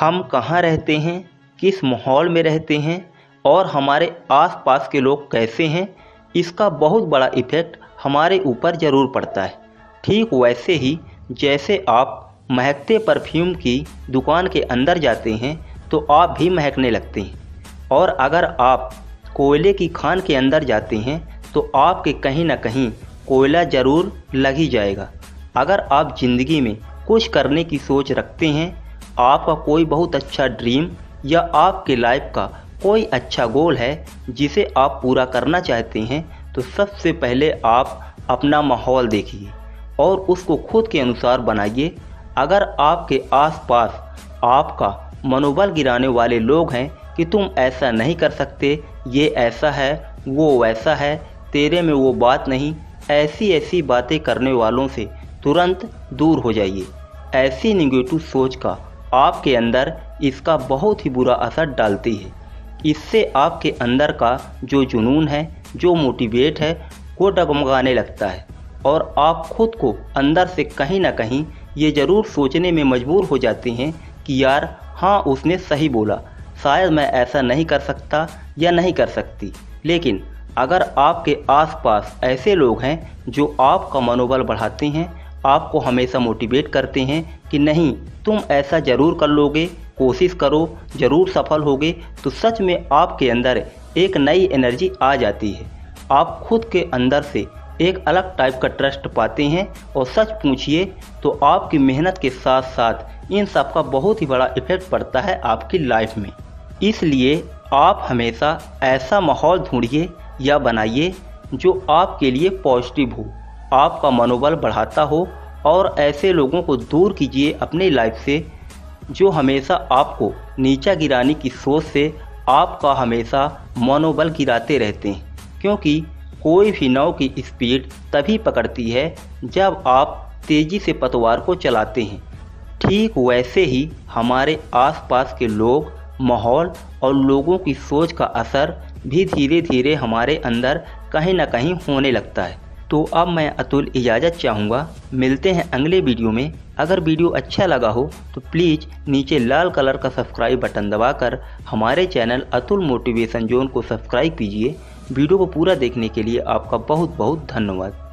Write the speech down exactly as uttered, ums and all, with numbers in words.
हम कहाँ रहते हैं, किस माहौल में रहते हैं और हमारे आसपास के लोग कैसे हैं, इसका बहुत बड़ा इफ़ेक्ट हमारे ऊपर ज़रूर पड़ता है। ठीक वैसे ही जैसे आप महकते परफ्यूम की दुकान के अंदर जाते हैं तो आप भी महकने लगते हैं, और अगर आप कोयले की खान के अंदर जाते हैं तो आपके कहीं ना कहीं कोयला ज़रूर लग ही जाएगा। अगर आप ज़िंदगी में कुछ करने की सोच रखते हैं, आपका कोई बहुत अच्छा ड्रीम या आपके लाइफ का कोई अच्छा गोल है जिसे आप पूरा करना चाहते हैं, तो सबसे पहले आप अपना माहौल देखिए और उसको खुद के अनुसार बनाइए। अगर आपके आसपास आपका मनोबल गिराने वाले लोग हैं कि तुम ऐसा नहीं कर सकते, ये ऐसा है, वो वैसा है, तेरे में वो बात नहीं, ऐसी ऐसी बातें करने वालों से तुरंत दूर हो जाइए। ऐसी नेगेटिव सोच का आपके अंदर इसका बहुत ही बुरा असर डालती है। इससे आपके अंदर का जो जुनून है, जो मोटिवेट है, वो डगमगाने लगता है और आप खुद को अंदर से कहीं ना कहीं ये ज़रूर सोचने में मजबूर हो जाते हैं कि यार हाँ, उसने सही बोला, शायद मैं ऐसा नहीं कर सकता या नहीं कर सकती। लेकिन अगर आपके आसपास ऐसे लोग हैं जो आपका मनोबल बढ़ाते हैं, आपको हमेशा मोटिवेट करते हैं कि नहीं, तुम ऐसा ज़रूर कर लोगे, कोशिश करो, ज़रूर सफल होगे, तो सच में आपके अंदर एक नई एनर्जी आ जाती है। आप खुद के अंदर से एक अलग टाइप का ट्रस्ट पाते हैं और सच पूछिए तो आपकी मेहनत के साथ साथ इन सब का बहुत ही बड़ा इफ़ेक्ट पड़ता है आपकी लाइफ में। इसलिए आप हमेशा ऐसा माहौल ढूंढिए या बनाइए जो आपके लिए पॉजिटिव हो, आपका मनोबल बढ़ाता हो, और ऐसे लोगों को दूर कीजिए अपनी लाइफ से जो हमेशा आपको नीचा गिराने की सोच से आपका हमेशा मनोबल गिराते रहते हैं। क्योंकि कोई भी नाव की स्पीड तभी पकड़ती है जब आप तेज़ी से पतवार को चलाते हैं। ठीक वैसे ही हमारे आसपास के लोग, माहौल और लोगों की सोच का असर भी धीरे धीरे हमारे अंदर कहीं ना कहीं होने लगता है। तो अब मैं अतुल इजाज़त चाहूँगा, मिलते हैं अगले वीडियो में। अगर वीडियो अच्छा लगा हो तो प्लीज़ नीचे लाल कलर का सब्सक्राइब बटन दबाकर हमारे चैनल अतुल मोटिवेशन जोन को सब्सक्राइब कीजिए। वीडियो को पूरा देखने के लिए आपका बहुत बहुत धन्यवाद।